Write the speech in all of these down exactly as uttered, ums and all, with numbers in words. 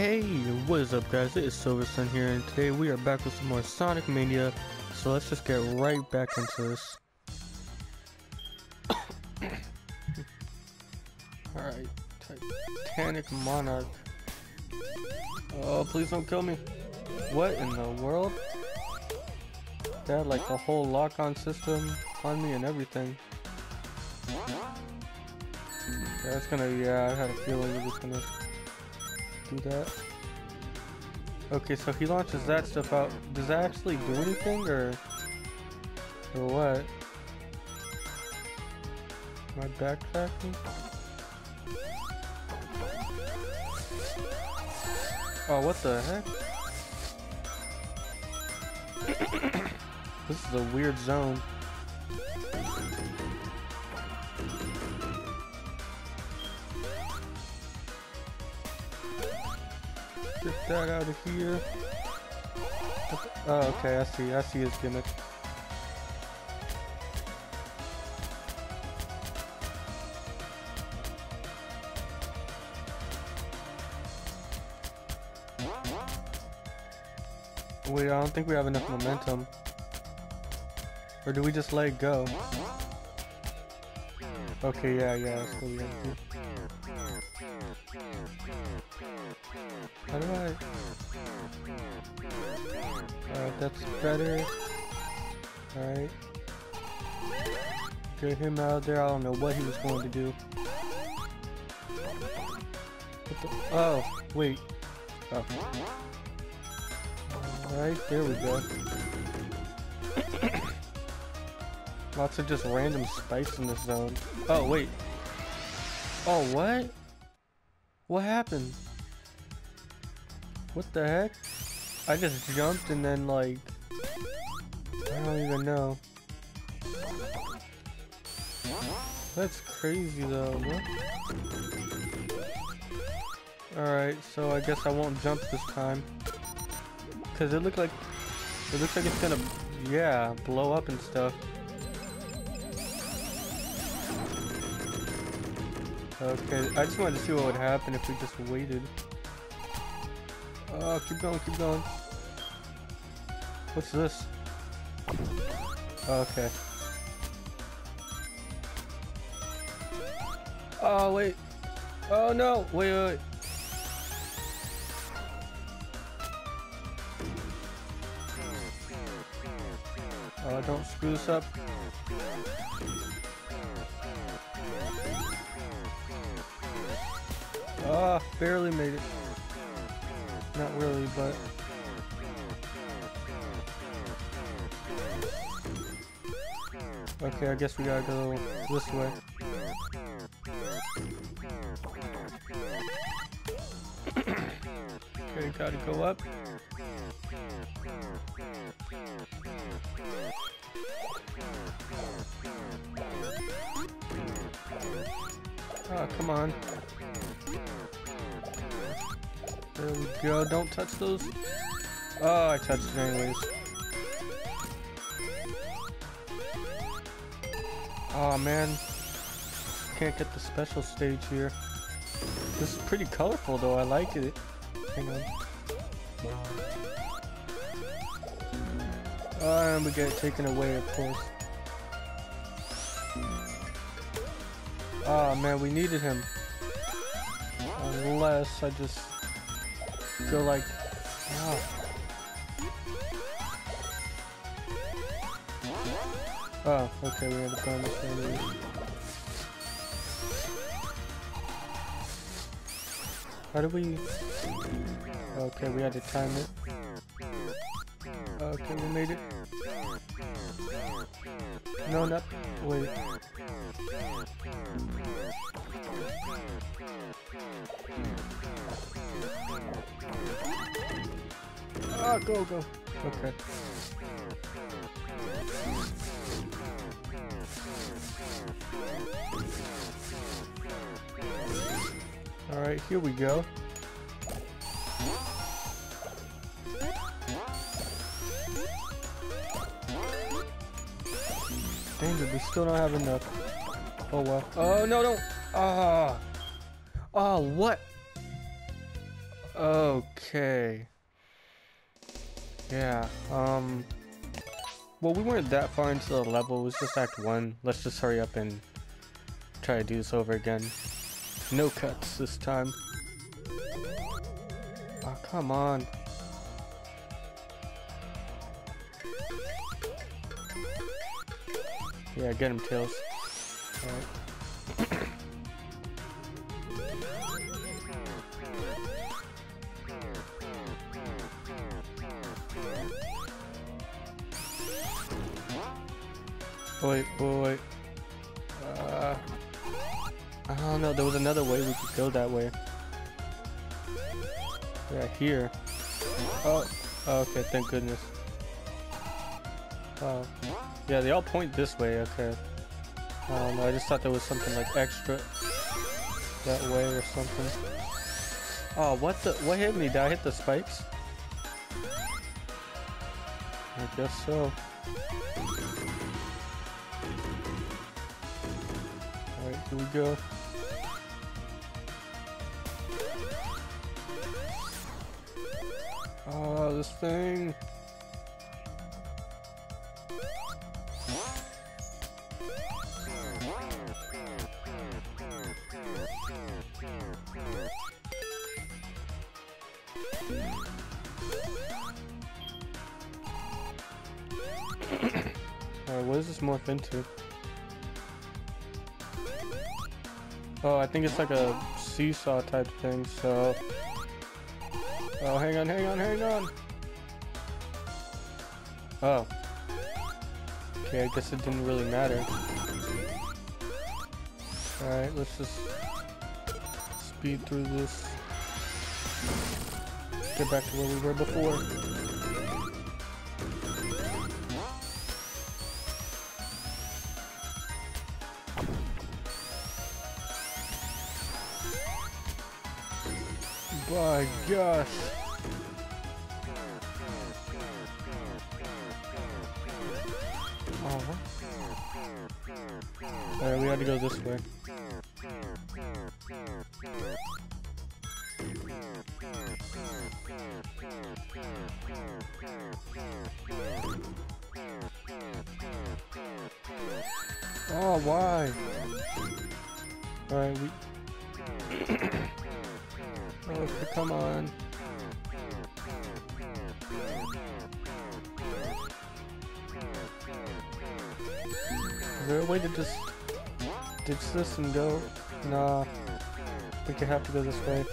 Hey, what is up guys, it is Silver Sun here, and today we are back with some more Sonic Mania, so let's just get right back into this. Alright, Titanic Monarch. Oh, please don't kill me. What in the world? They had like a whole lock-on system on me and everything. Yeah, it's gonna, yeah, I had a feeling it was gonna do that. Okay, so he launches that stuff out. Does that actually do anything, or, or what? Am I backtracking? Oh, what the heck? This is a weird zone. Get that out of here. Oh, okay, I see. I see his gimmick. Wait, I don't think we have enough momentum. Or do we just let it go? Okay, yeah, yeah, that's what we have to do. How do I... Alright, that's better. Alright. Get him out of there. I don't know what he was going to do. What the... Oh, wait. Oh. Alright, there we go. Lots of just random spikes in this zone. Oh, wait. Oh, what? What happened? What the heck? I just jumped and then like... I don't even know. That's crazy though. Alright, so I guess I won't jump this time. Cause it looked like... It looks like it's gonna... Yeah, blow up and stuff. Okay, I just wanted to see what would happen if we just waited. Oh, keep going, keep going. What's this? Okay. Oh, wait. Oh, no. Wait, wait, wait. Oh, don't screw this up. Ah, oh, barely made it. Not really, but... Okay, I guess we gotta go this way. Okay, gotta go up. Ah, oh, come on. There we go, don't touch those. Oh, I touched it anyways. Oh man, can't get the special stage here. This is pretty colorful though, I like it. Hang on. Oh, and we get it taken away of course. Oh man, we needed him. Unless I just... Go like, oh. Oh, okay, we have a gun this way. How do we? Okay, we had to time it. Okay, we made it. No, not wait. Ah, go, go. Okay. Alright, here we go. Dang it, we still don't have enough. Oh well. Oh no, no! Ah! Ah, what? Okay. Yeah, um... well, we weren't that far into the level, it was just Act one. Let's just hurry up and try to do this over again. No cuts this time. Oh, come on. Yeah, get him, Tails. Alright. Boy, boy. Uh, I don't know, there was another way we could go that way. Yeah, here. Oh, okay, thank goodness. Oh. Yeah, they all point this way, okay. Um, I just thought there was something like extra that way or something. Oh, what the? What hit me? Did I hit the spikes? I guess so. Alright, here we go. Oh, this thing. Alright, what does this morph into? Oh, I think it's like a seesaw type thing, so... oh, hang on, hang on, hang on! Oh. Okay, I guess it didn't really matter. Alright, let's just speed through this. Get back to where we were before. My gosh. Oh. Alright, we had to go this way. Oh, why? Alright, we... oh, come on. Is there a way to just ditch this and go? Nah. I think I have to go this way.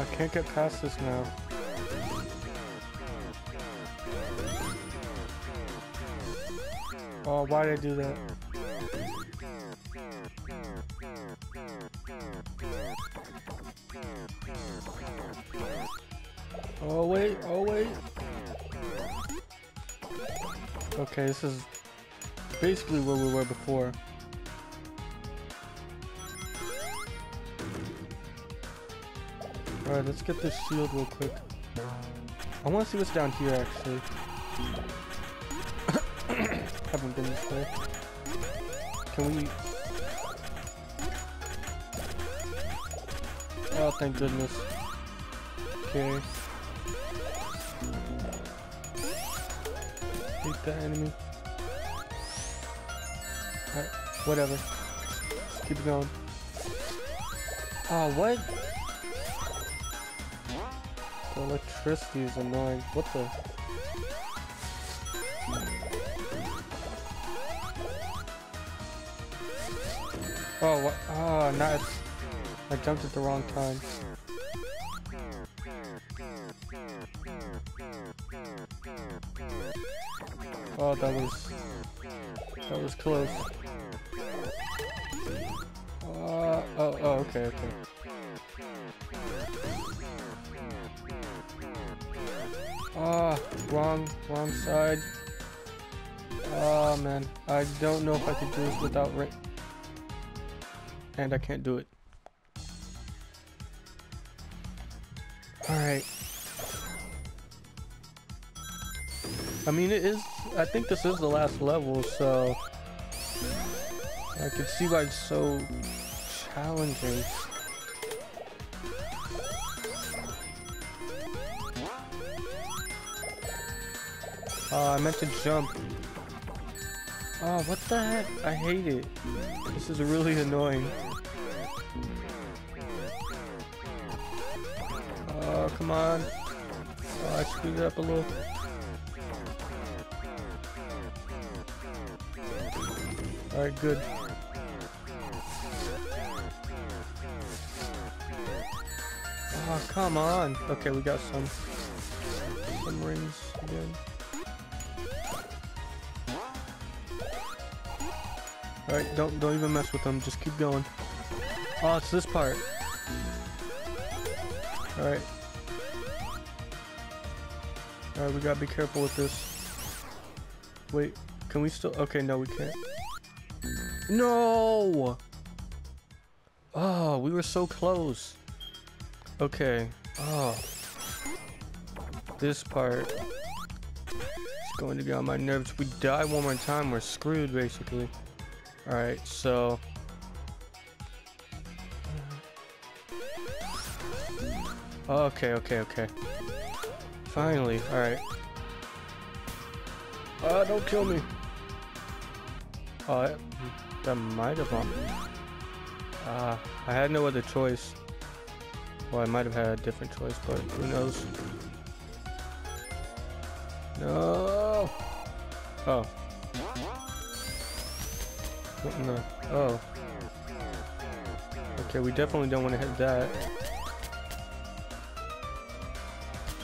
I can't get past this now. Oh, why did I do that? Oh wait, oh wait. Okay, this is basically where we were before. Alright, let's get this shield real quick. I want to see what's down here, actually. Haven't been this way. Can we... oh, thank goodness. Okay. Hate that enemy. Alright, whatever. Let's keep going. Oh, what? Electricity is annoying. What the? Oh, what? Oh, not. I jumped at the wrong time. Oh, that was. That was close. Uh, oh, oh, okay, okay. Ah, wrong, wrong side. Oh man, I don't know if I can do this without Ray. And I can't do it. Alright. I mean, it is, I think this is the last level, so I can see why it's so challenging. Oh, I meant to jump. Oh, what the heck? I hate it. This is really annoying. Oh, come on. Oh, I screwed it up a little. Alright, good. Oh, come on. Okay, we got some, some rings again. Alright, don't don't even mess with them, just keep going. Oh, it's this part. Alright. Alright, we gotta be careful with this. Wait, can we still? Okay, no, we can't. No! Oh, we were so close. Okay. Oh. This part. It's going to get on my nerves. If we die one more time, we're screwed, basically. Alright, so okay, okay, okay. Finally, alright. Uh, don't kill me. Oh, that, that might have bumped me. Uh, I had no other choice. Well, I might have had a different choice, but who knows? No. Oh. What in the... Oh. Okay, we definitely don't want to hit that.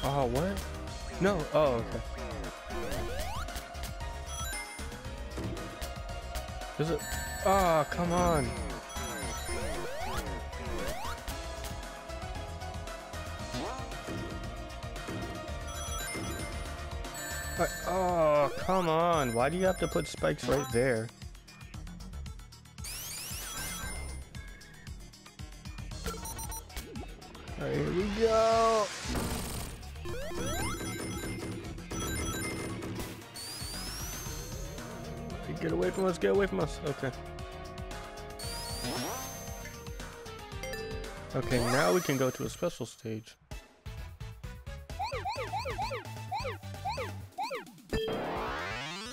Oh, what? No. Oh, okay. Is it... Ah, oh, come on. But, oh, come on. Why do you have to put spikes right there? Here we go. Get away from us, get away from us. Okay. Okay, now we can go to a special stage.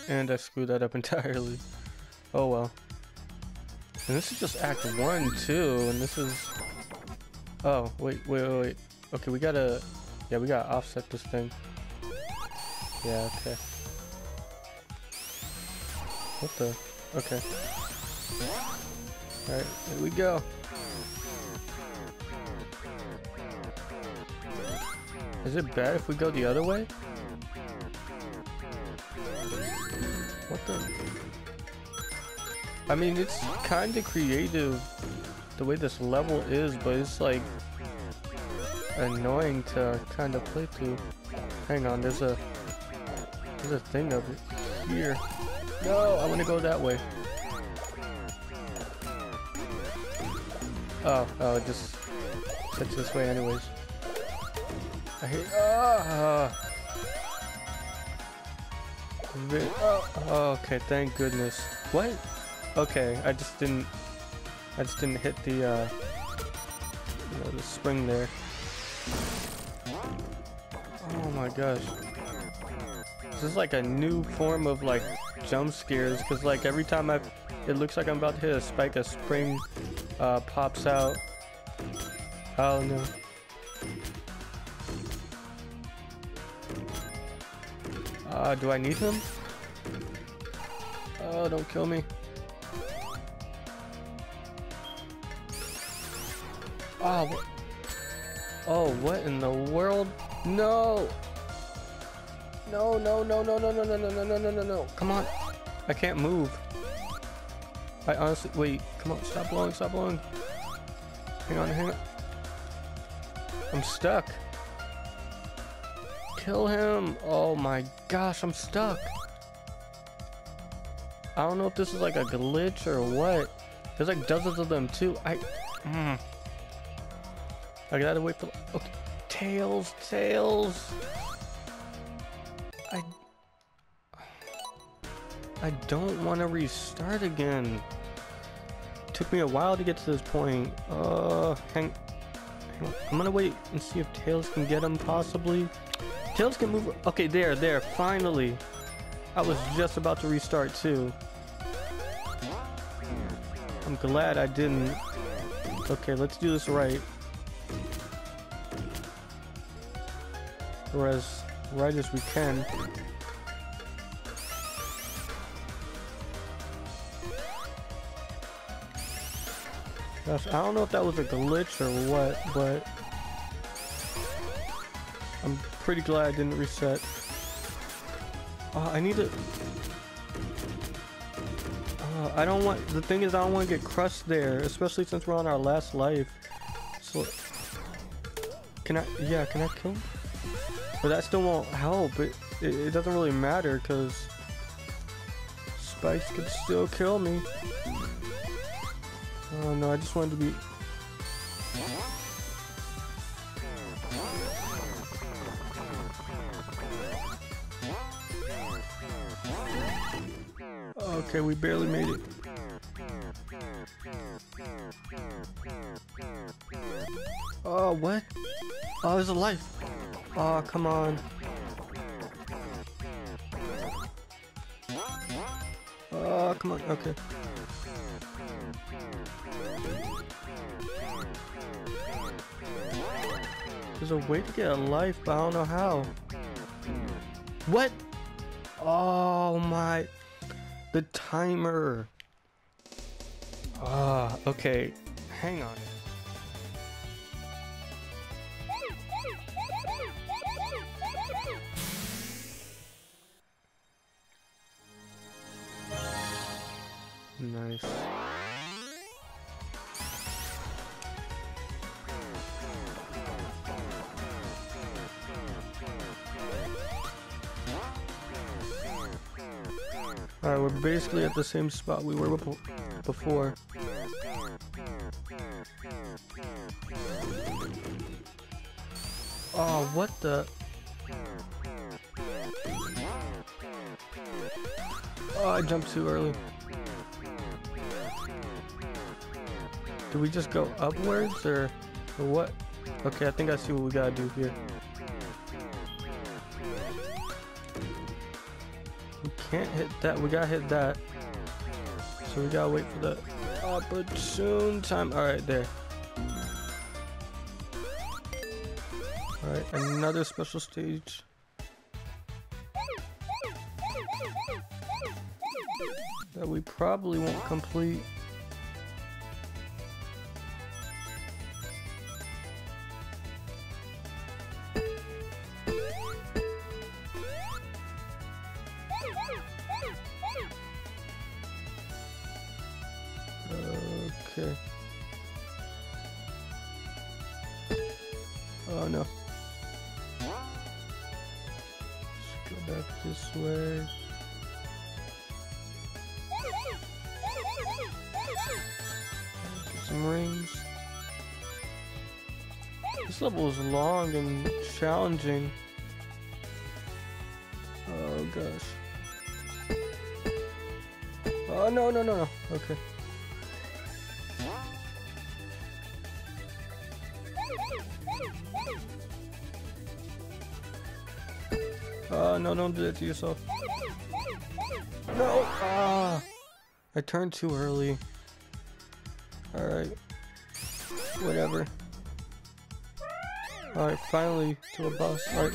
And I screwed that up entirely. Oh well. And this is just act one too, and this is... Oh, wait, wait, wait, wait. Okay, we gotta... Yeah, we gotta offset this thing. Yeah, okay. What the... Okay. Alright, here we go. Is it bad if we go the other way? What the... I mean, it's kinda creative the way this level is, but it's like annoying to kind of play through. Hang on, there's a there's a thing up here. No, I want to go that way. Oh, oh, it just it's this way anyways. I hate ah. Oh, okay, thank goodness. What? Okay, I just didn't. I just didn't hit the, uh, you know, the spring there. Oh my gosh. This is like a new form of, like, jump scares, because, like, every time I... It looks like I'm about to hit a spike, a spring, uh, pops out. Oh no. Uh, do I need him? Oh, don't kill me. Oh what? Oh, what in the world? No! No, no, no, no, no, no, no, no, no, no, no, no, no. Come on. I can't move. I honestly... Wait. Come on. Stop blowing. Stop blowing. Hang on. Hang on. I'm stuck. Kill him. Oh my gosh. I'm stuck. I don't know if this is like a glitch or what. There's like dozens of them too. I mm. I gotta wait for okay. Tails, Tails. I I don't want to restart again. Took me a while to get to this point. Uh, hang, hang on. I'm gonna wait and see if Tails can get him possibly. Tails can move. Okay, there, there. Finally, I was just about to restart too. I'm glad I didn't. Okay, let's do this right. Or as right as we can. Gosh, I don't know if that was a glitch or what, but I'm pretty glad I didn't reset. Uh, I need to... Uh, I don't want... The thing is, I don't want to get crushed there, especially since we're on our last life. So... Can I... Yeah, can I kill him? But that still won't help. It, it, it doesn't really matter, because... Spikes could still kill me. Oh no, I just wanted to be... Okay, we barely made it. Oh, what? Oh, there's a life. Oh, come on. Oh, come on. Okay. There's a way to get a life, but I don't know how. What? Oh, my... The timer. Ah, okay. Hang on. Nice. Alright, we're basically at the same spot we were before. Oh, what the? Oh, I jumped too early. Do we just go upwards or, or what? Okay, I think I see what we gotta do here. Can't hit that. We gotta hit that. So we gotta wait for the opportune time. All right, there. All right, another special stage. That we probably won't complete. Okay. Oh no. Let's go back this way. Get some rings. This level is long and challenging. Oh gosh. Oh no no no no. Okay. Uh, no, don't do that to yourself. No! Ah! I turned too early. Alright. Whatever. Alright, finally to a boss. Alright.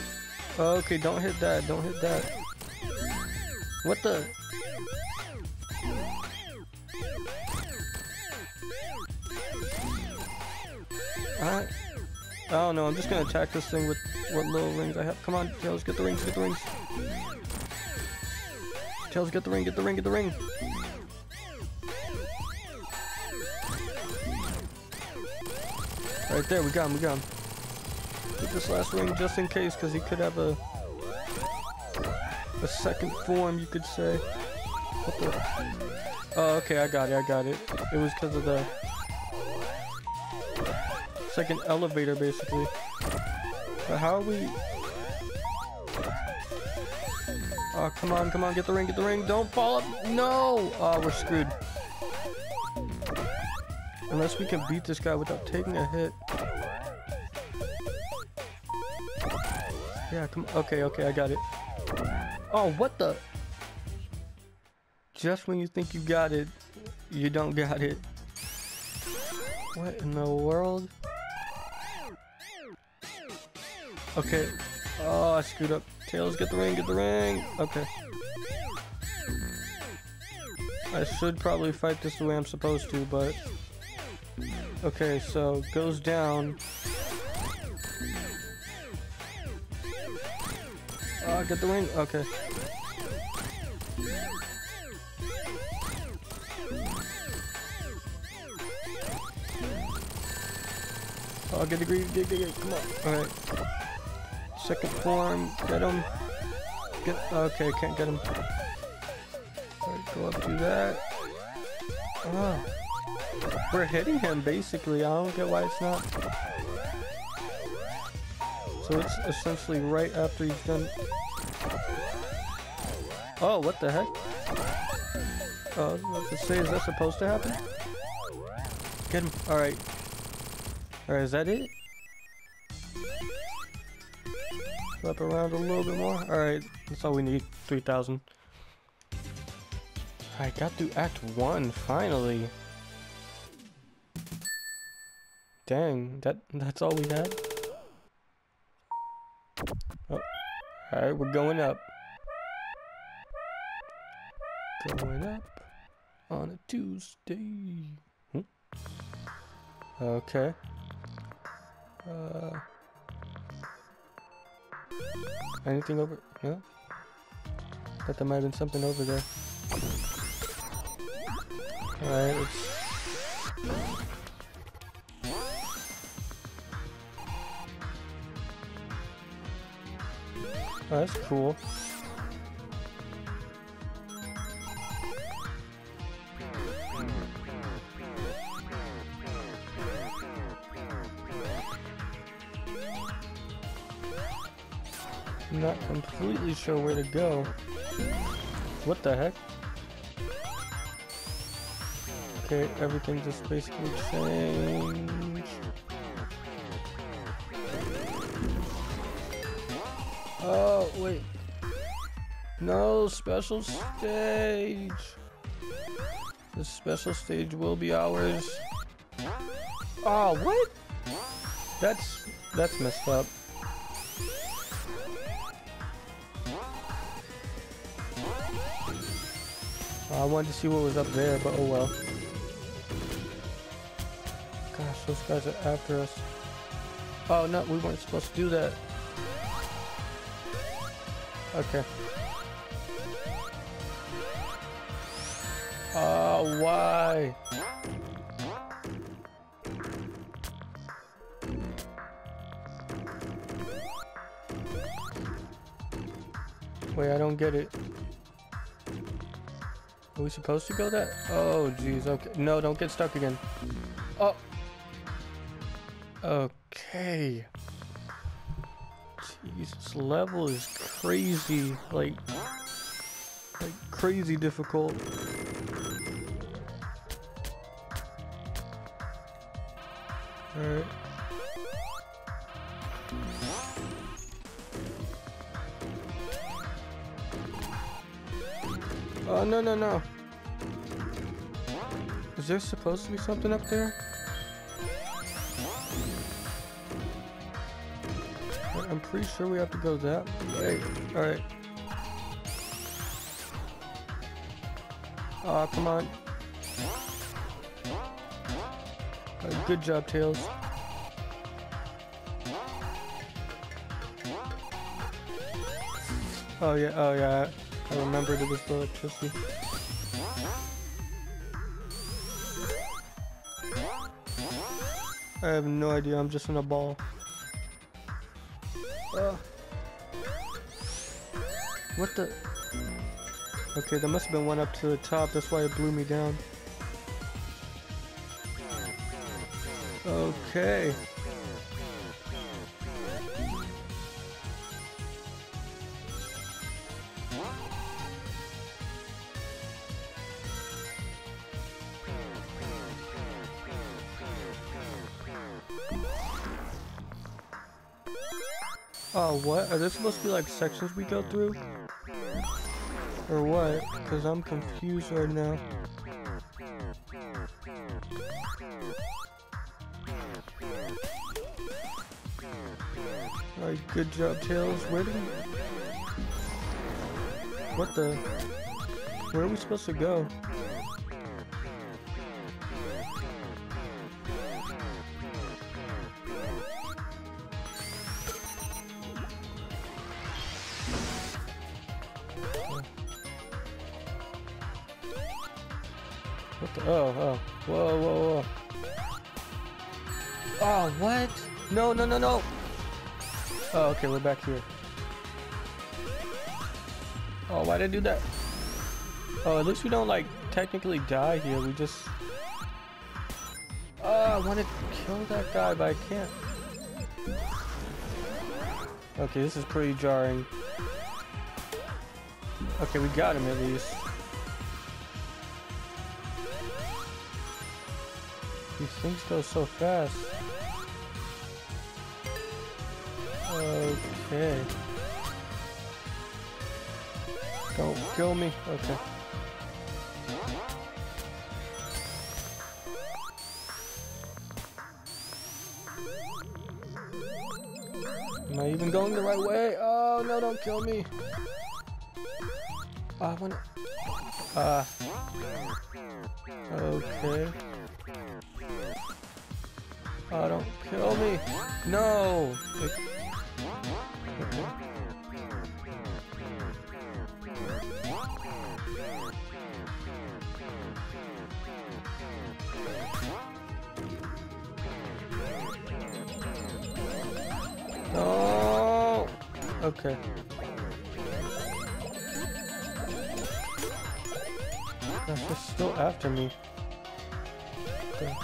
Okay, don't hit that. Don't hit that. What the? I, I don't know. I'm just gonna attack this thing with what little rings I have. Come on, Tails, get the rings, get the rings. Tails, get the ring, get the ring, get the ring. Right there, we got him, we got him. Get this last ring just in case, because he could have a a second form, you could say. What the? Oh, okay, I got it, I got it. It was because of the... It's like an elevator, basically. But how are we... Oh, come on, come on, get the ring, get the ring. Don't fall up. No! Oh, we're screwed. Unless we can beat this guy without taking a hit. Yeah, come on. Okay, okay, I got it. Oh, what the? Just when you think you got it, you don't got it. What in the world? Okay. Oh, I screwed up. Tails, get the ring, get the ring. Okay. I should probably fight this the way I'm supposed to, but... Okay, so goes down. Oh, get the ring. Okay. Oh, get the green. Get, get, get. Come on. All right. Second form. Get him. Get. Okay, can't get him. All right, go up, do that. Oh. We're hitting him, basically. I don't get why it's not. So it's essentially right after he's done. Oh, what the heck? Oh, I was about to say, is that supposed to happen? Get him. Alright. Alright, is that it? Flip around a little bit more. Alright, that's all we need. three thousand. I got through Act one, finally. Dang, that that's all we had. Oh. Alright, we're going up. Going up on a Tuesday. Hmm? Okay. Uh anything over? No? Thought there might have been something over there. Alright, let's Oh, that's cool. I'm not completely sure where to go. What the heck? Okay, everything just basically changed. Oh, wait. No, special stage. The special stage will be ours. Oh, what? That's, that's messed up. I wanted to see what was up there, but oh well. Gosh, those guys are after us. Oh, no, we weren't supposed to do that. Okay. Oh, why? Wait, I don't get it. Are we supposed to go that? Oh, geez. Okay. No, don't get stuck again. Oh. Okay. Jeez, this level is crazy, like, like crazy difficult. All right. Oh, no, no, no. Is there supposed to be something up there? I'm pretty sure we have to go that way. Alright. Aw, oh, come on. Oh, good job, Tails. Oh, yeah, oh, yeah. I remembered it was the electricity. I have no idea. I'm just in a ball. What the? Okay, there must have been one up to the top, that's why it blew me down. Okay. Oh, what? Are there supposed to be like sections we go through? Or what? Because I'm confused right now. Alright, good job, Tails. Where do we... What the? Where are we supposed to go? What the? Oh, oh. Whoa, whoa, whoa. Oh, what? No, no, no, no. Oh, okay, we're back here. Oh, why did I do that? Oh, at least we don't, like, technically die here. We just... Oh, I want to kill that guy, but I can't. Okay, this is pretty jarring. Okay, we got him at least. These things go so fast. Okay. Don't kill me. Okay. Am I even going the right way? Oh no, don't kill me. I wanna... Uh... Okay. Oh, don't kill me! No! It... Okay. No! Okay. They're still after me. Okay.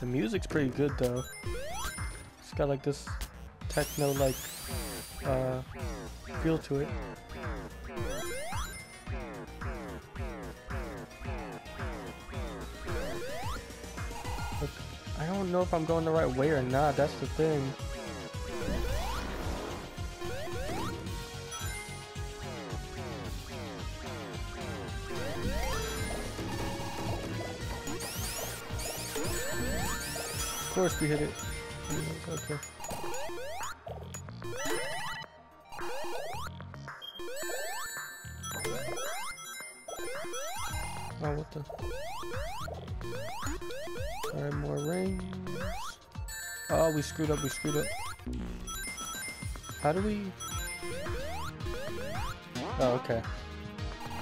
The music's pretty good though. It's got like this techno like uh, feel to it. Look, I don't know if I'm going the right way or not, that's the thing. Of course we hit it. Okay. Oh, what the? Alright, more rings. Oh, we screwed up, we screwed up. How do we... Oh, okay.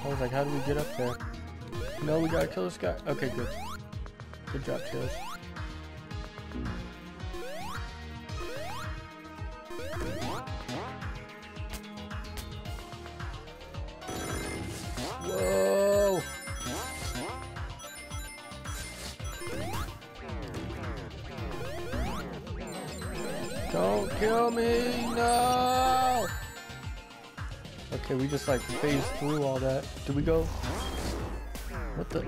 I was like, how do we get up there? No, we gotta kill this guy. Okay, good. Good job, Tails. Whoa! Don't kill me! No! Okay, we just like phased through all that. Did we go? What the?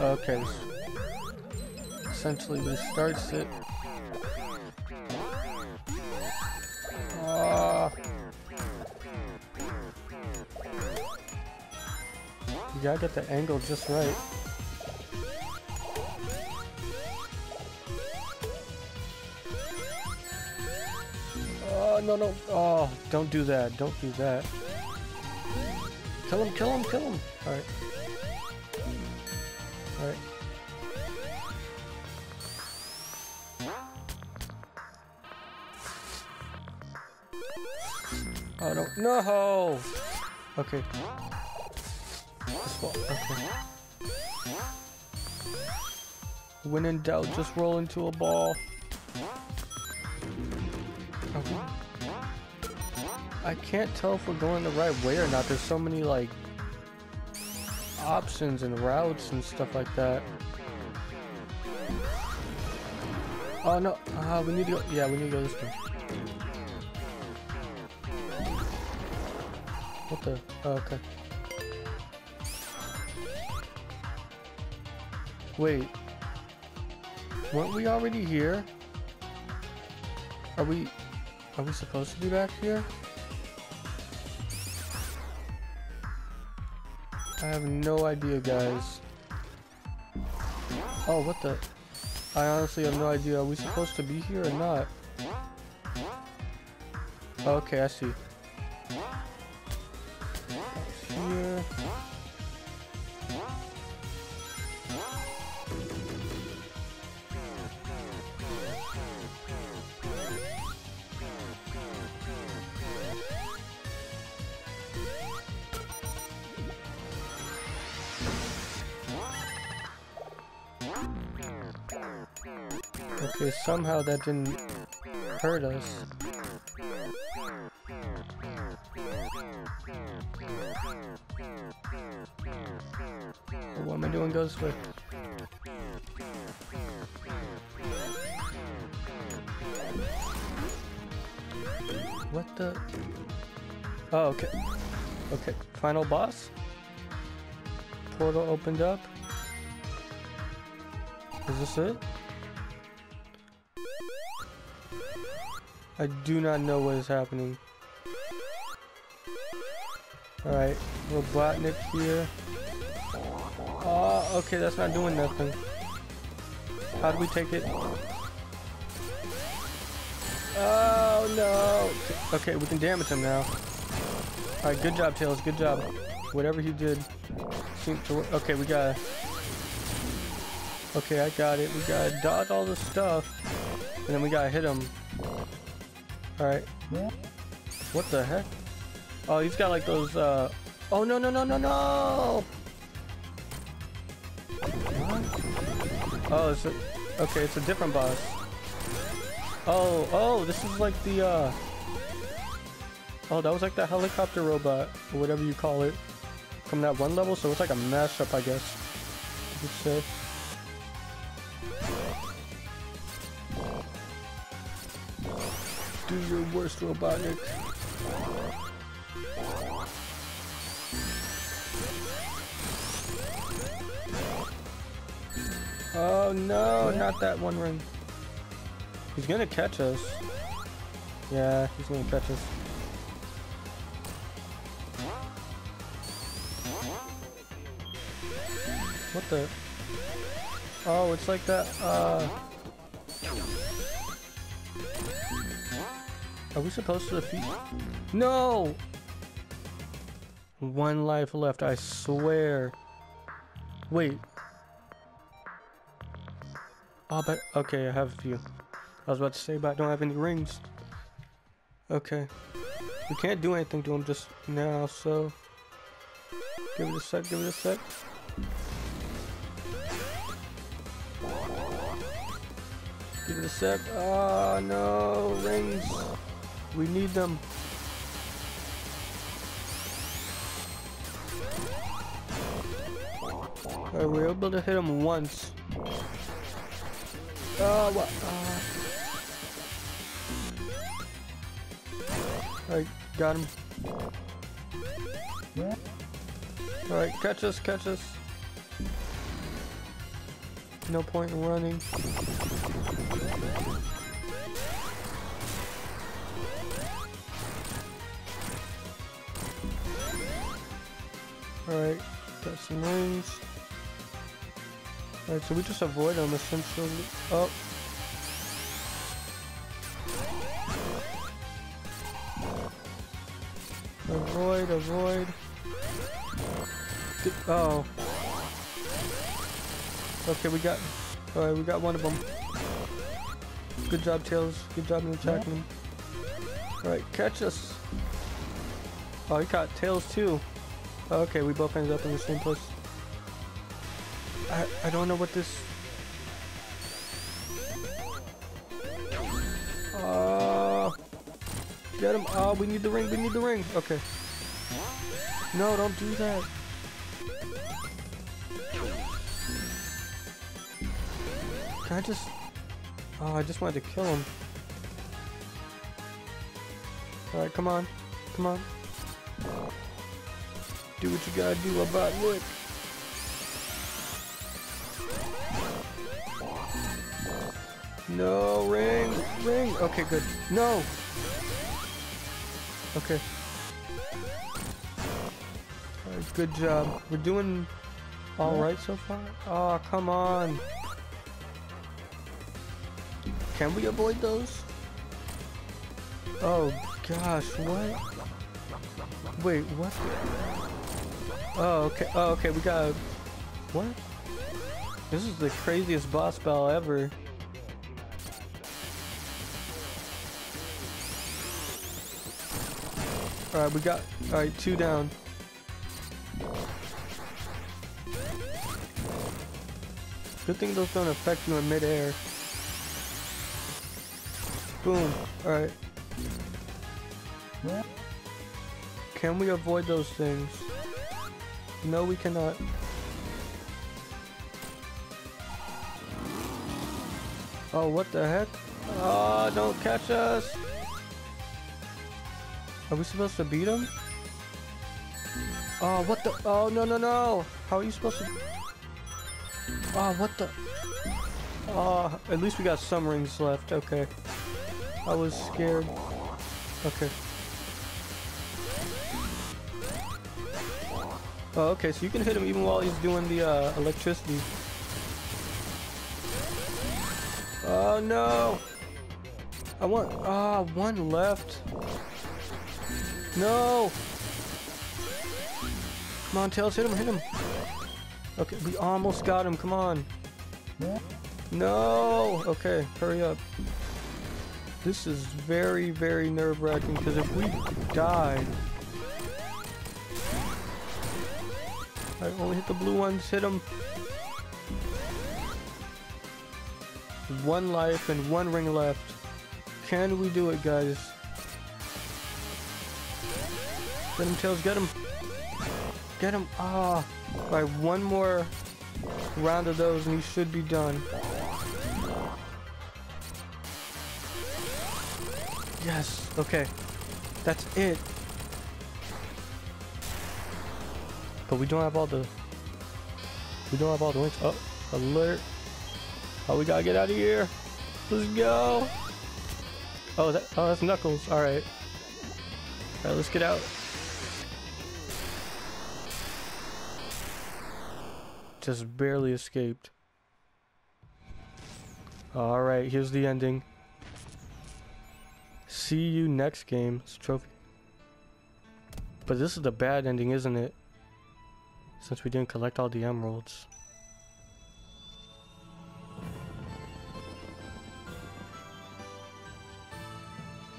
Okay. Essentially restarts it. Uh, you gotta get the angle just right. Oh, no, no. Oh, don't do that. Don't do that. Kill him, kill him, kill him. Alright. Alright. Oh no, no! Okay. Just roll. Okay. When in doubt, just roll into a ball. Okay. I can't tell if we're going the right way or not. There's so many like options and routes and stuff like that. Oh no, uh, we need to go, yeah, we need to go this way. What the, oh, okay. Wait, weren't we already here? Are we, are we supposed to be back here? I have no idea, guys. Oh, what the? I honestly have no idea. Are we supposed to be here or not? Okay, I see. Here. Okay, somehow that didn't hurt us. What am I doing? Goes with. What the? Oh, okay. Okay, final boss. Portal opened up. Is this it? I do not know what is happening. Alright, Robotnik here. Oh, okay, that's not doing nothing. How do we take it? Oh, no! Okay, we can damage him now. Alright, good job, Tails, good job. Whatever he did seemed to work. Okay, we gotta... Okay, I got it. We gotta dodge all this stuff. And then we gotta hit him. Alright. What the heck? Oh, he's got like those, uh... Oh, no, no, no, no, no! What? Oh, it's a... Okay, it's a different boss. Oh, oh, this is like the, uh... Oh, that was like the helicopter robot, or whatever you call it, from that one level, so it's like a mashup, I guess. You say. Do your worst, Robotnik. Oh no, not that one ring. He's gonna catch us. Yeah, he's gonna catch us. What the? Oh, it's like that, uh... Are we supposed to defeat? No! One life left, I swear. Wait. Oh, but okay, I have a few. I was about to say, but I don't have any rings. Okay. We can't do anything to him just now, so... Give it a sec, give it a sec. Give it a sec. Oh, no, rings. We need them. Alright, we were able to hit him once. Oh, what? Uh. Alright, got him. Alright, catch us, catch us. No point in running. Alright, got some rings. Alright, so we just avoid them essentially. Oh. Avoid, avoid. Oh. Okay, we got. Alright, we got one of them. Good job, Tails. Good job in attacking him. Alright, catch us. Oh, he caught Tails too. Okay, we both ended up in the same place. I, I don't know what this... Uh, get him. Oh, we need the ring. We need the ring. Okay. No, don't do that. Can I just... Oh, I just wanted to kill him. Alright, come on. Come on. Do what you gotta do, Robotnik. No, ring. Ring. Okay, good. No. Okay. Alright, good job. We're doing alright so far. Oh, come on. Can we avoid those? Oh, gosh, what? Wait, what? Oh, okay. Oh, okay, we got... What? This is the craziest boss battle ever. Alright, we got... Alright, two down. Good thing those don't affect you in midair. Boom. Alright. Can we avoid those things? No, we cannot. Oh, what the heck? Oh, don't catch us! Are we supposed to beat him? Oh, what the? Oh, no, no, no! How are you supposed to? Oh, what the? Oh, at least we got some rings left. Okay. I was scared. Okay. Oh, okay, so you can hit him even while he's doing the uh, electricity. Oh, no! I want... Ah, oh, one left. No! Come on, Tails, hit him, hit him! Okay, we almost got him, come on! No! Okay, hurry up. This is very, very nerve-wracking, because if we die... I only hit the blue ones, hit them. One life and one ring left. Can we do it, guys? Get him, Tails, get him. Get him. Ah. Oh. By one more round of those and he should be done. Yes. Okay. That's it. But we don't have all the... We don't have all the links. Oh, alert. Oh, we gotta get out of here. Let's go. Oh, that, oh that's Knuckles. Alright. Alright, let's get out. Just barely escaped. Alright, here's the ending. See you next game. It's a trophy. But this is the bad ending, isn't it? Since we didn't collect all the emeralds.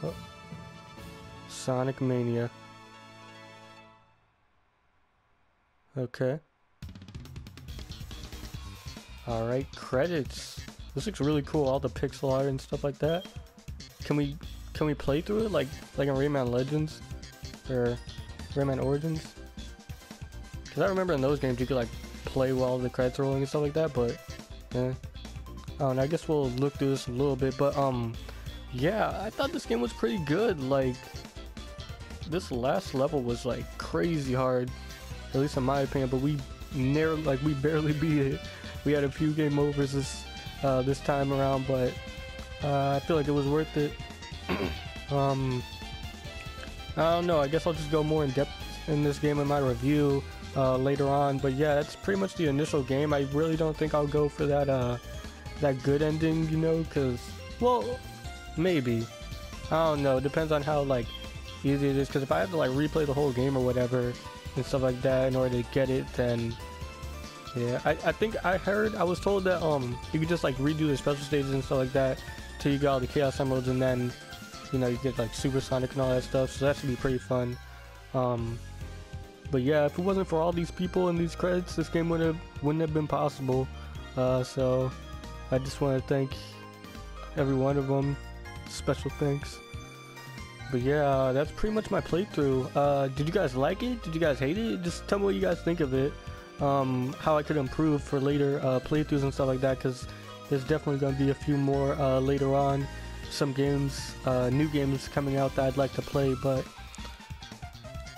Oh. Sonic Mania. Okay. Alright, credits. This looks really cool, all the pixel art and stuff like that. Can we can we play through it like like in Rayman Legends or Rayman Origins? Cause I remember in those games you could like play while the credits rolling and stuff like that, but yeah. Oh, and I guess we'll look through this a little bit, but um, yeah, I thought this game was pretty good. Like this last level was like crazy hard, at least in my opinion. But we narrowly, like we barely beat it. We had a few game overs this uh, this time around, but uh, I feel like it was worth it. um, I don't know. I guess I'll just go more in depth in this game in my review. Uh, later on, but yeah, that's pretty much the initial game. I really don't think I'll go for that uh, that good ending, you know, because, well, maybe, I don't know, it depends on how like easy it is, because if I have to like replay the whole game or whatever and stuff like that in order to get it, then yeah, I, I think I heard, I was told that um you could just like redo the special stages and stuff like that till you got all the Chaos Emeralds, and then, you know, you get like Super Sonic and all that stuff, so that should be pretty fun. um But yeah, if it wasn't for all these people and these credits, this game wouldn't have, wouldn't have been possible. Uh, so I just want to thank every one of them special thanks. But yeah, that's pretty much my playthrough. Uh, did you guys like it? Did you guys hate it? Just tell me what you guys think of it. Um, how I could improve for later uh, playthroughs and stuff like that, because there's definitely going to be a few more uh, later on. Some games, uh, new games coming out that I'd like to play, but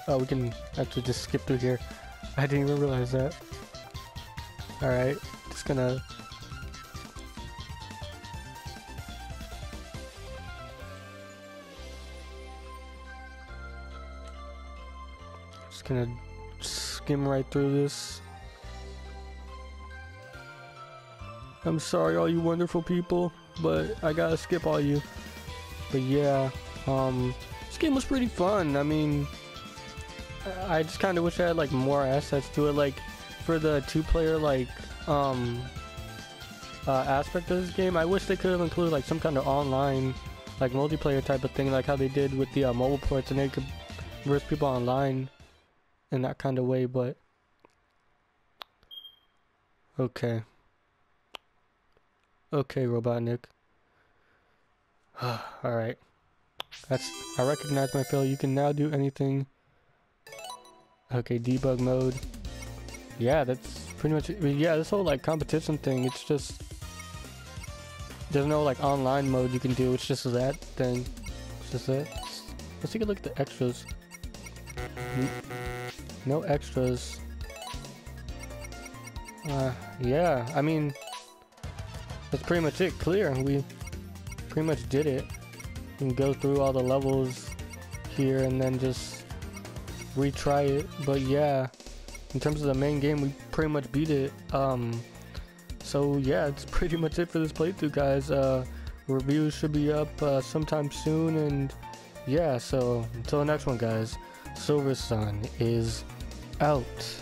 uh, we can actually just skip through here. I didn't even realize that. Alright, just gonna... Just gonna skim right through this. I'm sorry all you wonderful people, but I gotta skip all you. But yeah, um, this game was pretty fun. I mean, I just kind of wish I had like more assets to it, like for the two-player like um, uh, aspect of this game. I wish they could have included like some kind of online, like multiplayer type of thing, like how they did with the uh, mobile ports, and they could verse people online in that kind of way. But okay. Okay, Robotnik. Alright. That's... I recognize my fail. You can now do anything. Okay, debug mode. Yeah, that's pretty much it. Yeah, this whole, like, competition thing, it's just... There's no, like, online mode you can do. It's just that thing. It's just that. Let's take a look at the extras. No extras. Uh, yeah, I mean... That's pretty much it. Clear. We pretty much did it. You can go through all the levels here and then just retry it. But yeah, in terms of the main game, we pretty much beat it. Um, so yeah, it's pretty much it for this playthrough, guys. Uh, reviews should be up uh, sometime soon. And yeah, so until the next one, guys, Silver Sun is out.